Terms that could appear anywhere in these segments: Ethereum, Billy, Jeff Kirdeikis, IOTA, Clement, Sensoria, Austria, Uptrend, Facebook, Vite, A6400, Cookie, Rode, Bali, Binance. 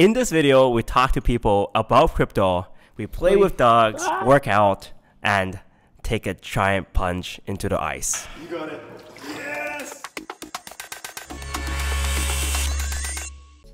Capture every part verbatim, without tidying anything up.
In this video, we talk to people about crypto, we play with dogs, work out, and take a giant punch into the ice. You got it. Yes!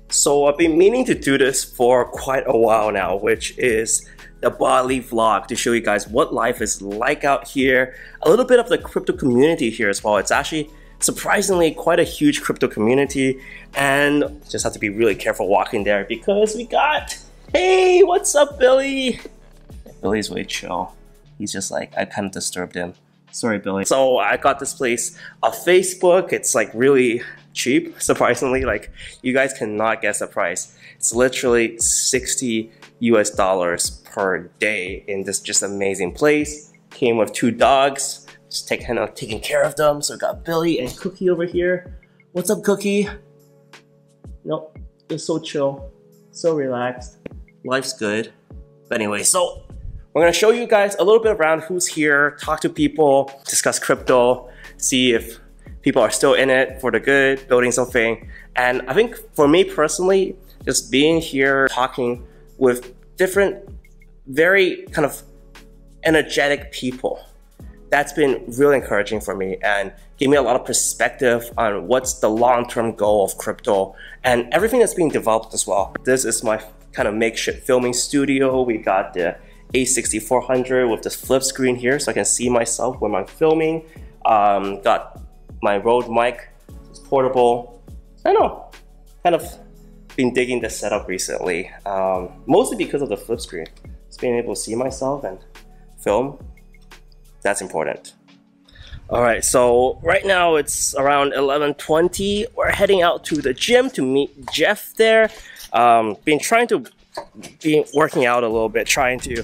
So I've been meaning to do this for quite a while now, which is the Bali vlog, to show you guys what life is like out here. A little bit of the crypto community here as well. It's actually surprisingly quite a huge crypto community, and just have to be really careful walking there because we got, hey, what's up, Billy? Billy's way chill. He's just like, I kind of disturbed him. Sorry, Billy. So I got this place on Facebook. It's like really cheap, surprisingly. Like, you guys cannot guess the price. It's literally sixty U S dollars per day in this just amazing place. Came with two dogs. Just take, kind of taking care of them. So we got Billy and Cookie over here. What's up, Cookie? Nope, it's so chill, so relaxed. Life's good. But anyway, so we're gonna show you guys a little bit around who's here, talk to people, discuss crypto, see if people are still in it for the good, building something. And I think for me personally, just being here, talking with different, very kind of energetic people, that's been really encouraging for me and gave me a lot of perspective on what's the long-term goal of crypto and everything that's being developed as well. This is my kind of makeshift filming studio. We got the A sixty-four hundred with this flip screen here so I can see myself when I'm filming. Um, got my Rode mic, it's portable. I don't know, kind of been digging this setup recently, um, mostly because of the flip screen. Just being able to see myself and film. That's important. All right, so right now it's around eleven twenty. We're heading out to the gym to meet Jeff there. Um, been trying to be working out a little bit, trying to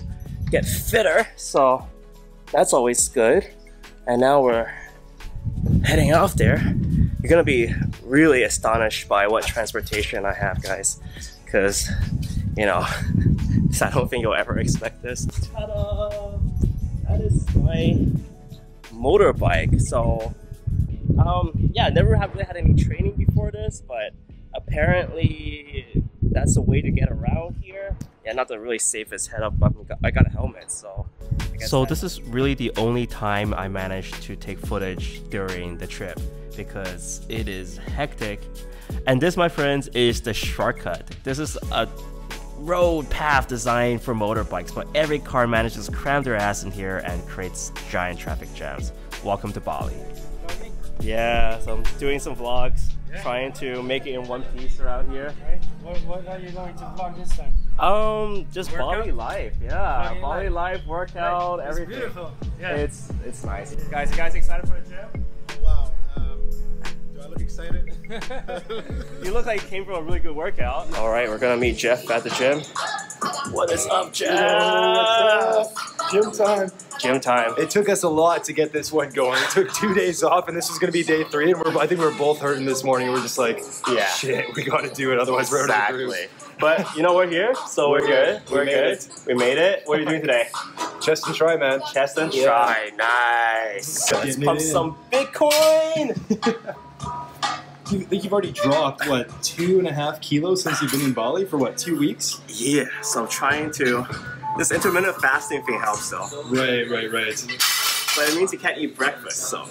get fitter. So that's always good. And now we're heading off there. You're gonna be really astonished by what transportation I have, guys, because you know, I don't think you'll ever expect this. Ta-da! That is my motorbike. So um, yeah, never have really had any training before this, but apparently that's the way to get around here. Yeah, not the really safest head up, but I got a helmet, so. So this is really the only time I managed to take footage during the trip because it is hectic. And this, my friends, is the shortcut. This is a road path designed for motorbikes, but every car manages to cram their ass in here and creates giant traffic jams. Welcome to Bali. Yeah, so I'm doing some vlogs, yeah. Trying to make it in one piece around here. Right. What, what are you going to vlog this time? Um, just workout? Bali life, yeah. Bali, Bali life. life, workout, it's everything. It's beautiful. Yeah. It's, it's nice. Guys, you guys excited for the gym? Oh, wow. Um, do I look excited? You look like you came from a really good workout. All right, we're going to meet Jeff at the gym. What is up, Jeff? What's up? Gym time. Gym time. It took us a lot to get this one going. It took two days off, and this was going to be day three. And we're, I think we we're both hurting this morning. We're just like, yeah, shit, we got to do it, otherwise we're out of the groove. But you know, we're here, so we're, we're good. good. We're we good. It. We made it. What are you doing today? Chest and try, man. Chest and yeah. try. Nice. Let's pump some Bitcoin. I think you've already dropped, what, two and a half kilos since you've been in Bali for, what, two weeks? Yeah, so I'm trying to. This intermittent fasting thing helps, though. Right, right, right. But it means you can't eat breakfast, so.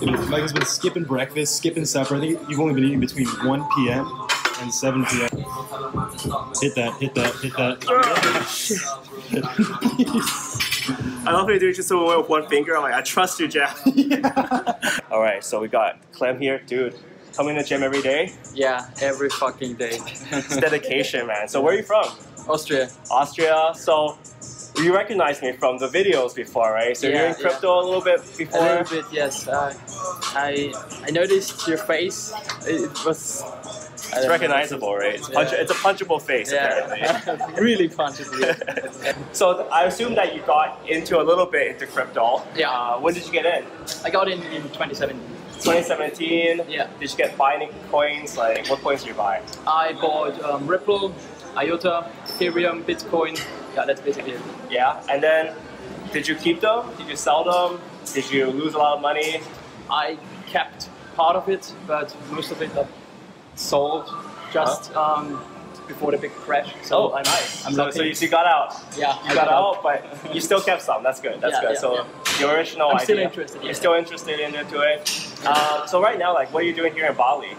Michael's been skipping breakfast, skipping supper. I think you've only been eating between one P M and seven P M Hit that, hit that, hit that. Oh, I love how you do it just with one finger. I'm like, I trust you, Jeff. Yeah. All right, so we got Clem here, dude. Coming to the gym every day? Yeah, every fucking day. It's dedication, man. So where are you from? Austria. Austria. So you recognize me from the videos before, right? So yeah, you're in crypto yeah. a little bit before? A little bit, yes. Uh, I I noticed your face. It was... It's recognizable, right? It's, punch yeah. it's a punchable face, yeah. apparently. Really punchable. Yeah. So I assume that you got into a little bit into crypto. Yeah. Uh, when did you get in? I got in in twenty seventeen. twenty seventeen. Yeah. Did you get buy any coins? Like, what coins did you buy? I bought um, Ripple, I O T A, Ethereum, Bitcoin. Yeah, that's basically it. Yeah. And then, did you keep them? Did you sell them? Did you lose a lot of money? I kept part of it, but most of it I sold. Just huh? um, before the big crash. So oh, I'm, nice. I'm so, so you, you got out. Yeah, you got, got out, out, but you still kept some. That's good. That's yeah, good. Yeah, so yeah. your original I'm idea. Still interested. You're yeah. still interested in into it. Uh, so right now, like, what are you doing here in Bali?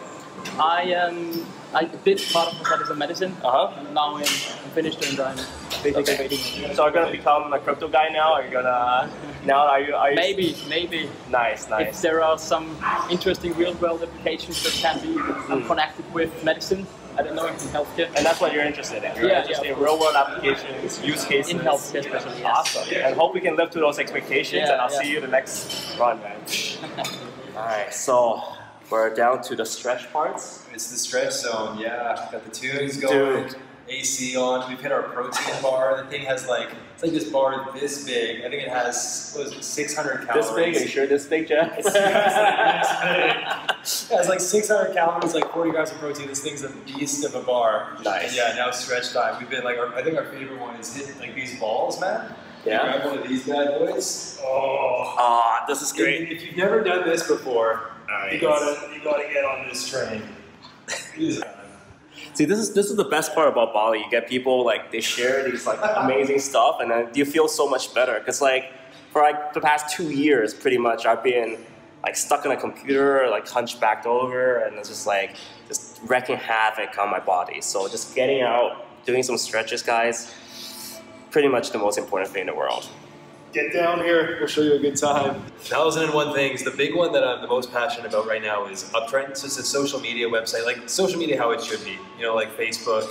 I am. I did part of the medicine. Uh-huh. And now I'm, I'm finished and I'm basically waiting. So are you gonna become a crypto guy now? Are you gonna now? Are you? Are you maybe, maybe. Nice, nice. If there are some interesting real-world applications that can be mm. connected with medicine, I don't know if in healthcare. And that's what you're interested in. You're yeah, interested yeah, in real-world applications, use cases. In healthcare, especially. Yes. Awesome. Yeah. And hope we can live to those expectations. Yeah, and I'll yeah. see you the next run, man. All right. So. We're down to the stretch parts. It's the stretch zone, yeah. Got the tunes going, Dude. A C on. We've hit our protein bar. The thing has like, it's like this bar this big. I think it has, what is it, six hundred calories. This big? Are you sure this big, Jeff? It's, it's like this big. It has like six hundred calories, like forty grams of protein. This thing's a beast of a bar. Nice. And yeah, now stretch time. We've been like, our, I think our favorite one is hitting like these balls, man. Yeah. You grab one of these bad boys. Oh, oh this is great. If, if you've never done this before, Nice. You gotta, you gotta get on this train. See, this is this is the best part about Bali. You get people like they share these like amazing stuff, and then you feel so much better. Cause like for like the past two years, pretty much, I've been like stuck in a computer, like hunchbacked over, and it's just like just wrecking havoc on my body. So just getting out, doing some stretches, guys, pretty much the most important thing in the world. Get down here, we'll show you a good time. one thousand and one things. The big one that I'm the most passionate about right now is Uptrend. So it's a social media website, like social media how it should be. You know, like Facebook,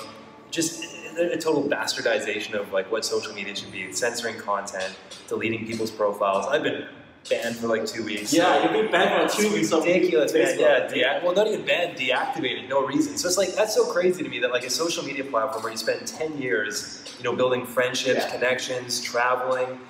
just a total bastardization of like what social media should be. Censoring content, deleting people's profiles. I've been banned for like two weeks. Yeah, so you've been banned for two weeks. Ridiculous, man. Yeah, yeah. Well, not even banned, deactivated, no reason. So it's like, that's so crazy to me that like a social media platform where you spend ten years, you know, building friendships, yeah. connections, traveling,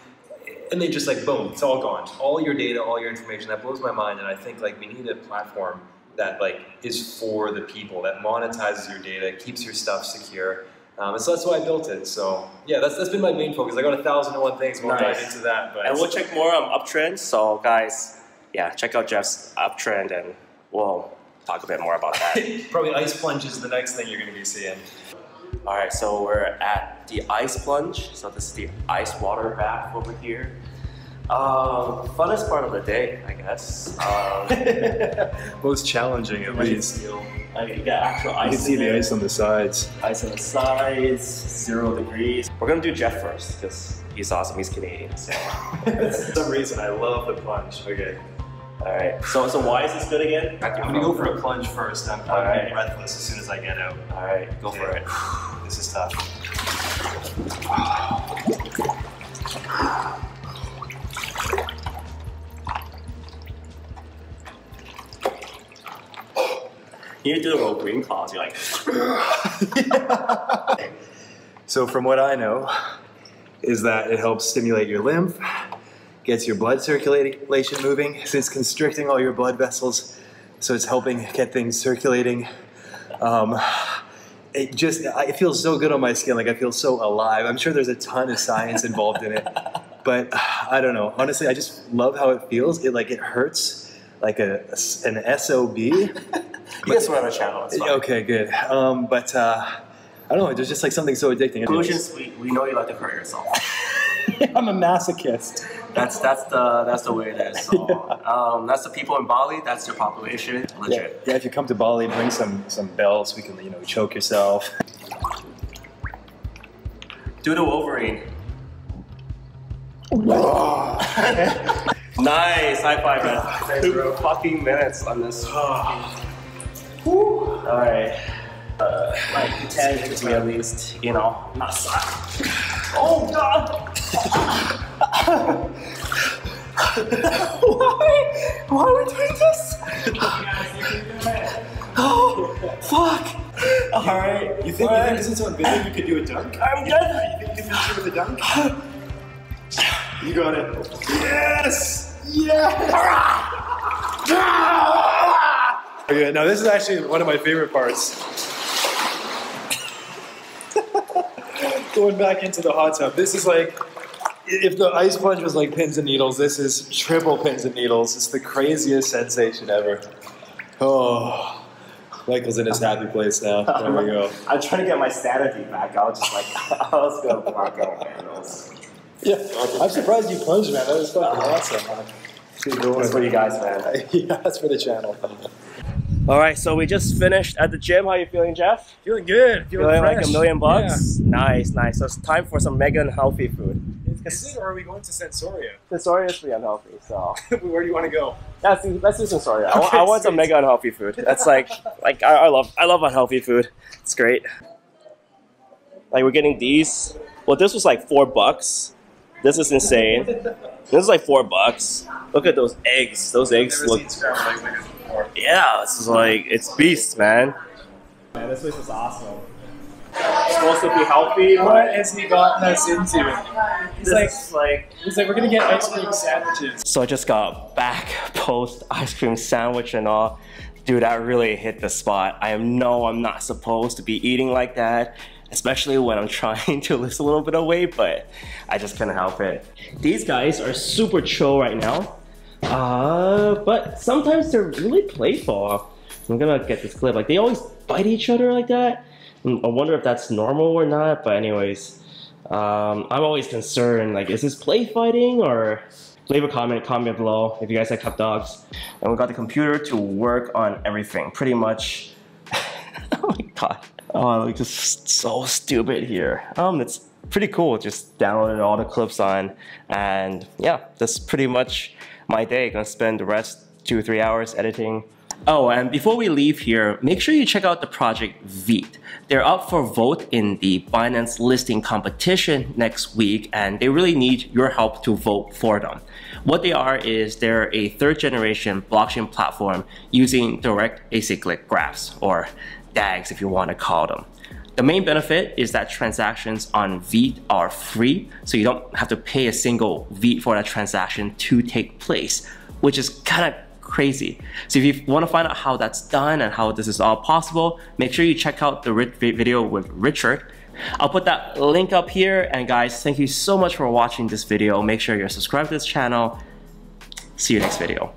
and they just like, boom, it's all gone. All your data, all your information, that blows my mind. And I think like we need a platform that like is for the people, that monetizes your data, keeps your stuff secure. Um, and so that's why I built it. So yeah, that's that's been my main focus. I got a thousand and one things, we'll nice. dive into that. But and we'll check more on Uptrend. So guys, yeah, check out Jeff's Uptrend and we'll talk a bit more about that. Probably ice plunge is the next thing you're gonna be seeing. All right, so we're at the ice plunge. So this is the ice water bath over here. Um, funnest part of the day, I guess. Um, Most challenging, at least. I mean, you got actual ice. You can see the ice on the sides. Ice on the sides, zero degrees. We're gonna do Jeff first because he's awesome. He's Canadian, so that's some reason I love the plunge. Okay. All right. So, so why is this good again? I'm gonna go for a plunge first. I'm right. breathless as soon as I get out. All right, go okay. for it. This is tough. You need to do the little green claws. You're like. So, from what I know, is that it helps stimulate your lymph. Gets your blood circulation moving, so it's constricting all your blood vessels, so it's helping get things circulating. Um, it just, it feels so good on my skin, like I feel so alive. I'm sure there's a ton of science involved in it, but I don't know. Honestly, I just love how it feels. It like, it hurts like a, an S O B. You guys were on a channel, it's fine. Okay, good. Um, but uh, I don't know, there's just like something so addicting. Conclusions, we, we know you like to hurt yourself. I'm a masochist. That's that's the that's the way it is. So, yeah. um, that's the people in Bali. That's your population. Legit. Yeah. yeah. If you come to Bali, bring some some bells. We can you know choke yourself. Do the Wolverine. Oh. Nice. High five, man. Thanks, Two bro. fucking minutes on this. All right. Uh, like ten to me at least, you know. Oh God! Why? Why are we doing this? Oh fuck! All right. You think, right. you think since I'm busy, you could do a dunk? I'm done. You think you can finish it with a dunk? You got it. Yes! Yes! Okay. Now this is actually one of my favorite parts. Going back into the hot tub. This is like, if the ice plunge was like pins and needles, this is triple pins and needles. It's the craziest sensation ever. Oh. Michael's in his happy place now. There we go. I'm trying to get my sanity back. I was just like, I'll just go bark out handles. Yeah, I'm surprised you plunged, man. That was fucking uh, awesome. Man. That's for you guys, man. Yeah, that's for the channel. All right, so we just finished at the gym. How are you feeling, Jeff? Feeling good. Feeling, feeling like a million bucks? Yeah. Nice, nice. So it's time for some mega unhealthy food. Is it, or are we going to Sensoria? Sensoria is pretty unhealthy, so. Where do you want to go? Let's do, let's do Sensoria. Okay, I, I want sweet. some mega unhealthy food. That's like, like I, I love I love unhealthy food. It's great. Like we're getting these. Well, this was like four bucks. This is insane. This is like four bucks. Look at those eggs. Those I've eggs never look. Seen scrambled eggs like this before. Yeah, this is like it's beast, man. Man, this place is awesome. It's supposed to be healthy. What has he gotten us into? He's like, like, he's like, we're gonna get ice cream sandwiches. So I just got back post ice cream sandwich and all. Dude, that really hit the spot. I know I'm not supposed to be eating like that, especially when I'm trying to lose a little bit of weight, but I just couldn't help it. These guys are super chill right now, uh, but sometimes they're really playful. I'm gonna get this clip. Like they always bite each other like that. I wonder if that's normal or not, but anyways, um, I'm always concerned, like, is this play fighting or... Leave a comment, comment below if you guys like cup dogs. And we got the computer to work on everything, pretty much. Oh my god. Oh, I look just so stupid here. Um, it's pretty cool, just downloading all the clips on. And yeah, that's pretty much my day. Gonna spend the rest two or three hours editing. Oh, and before we leave here, make sure you check out the project Vite. They're up for vote in the Binance listing competition next week, and they really need your help to vote for them. What they are is they're a third generation blockchain platform using direct acyclic graphs, or D A Gs if you want to call them. The main benefit is that transactions on Vite are free, so you don't have to pay a single Vite for that transaction to take place, which is kind of crazy. So if you want to find out how that's done and how this is all possible, make sure you check out the video with Richard. I'll put that link up here. And guys, thank you so much for watching this video. Make sure you're subscribed to this channel. See you next video.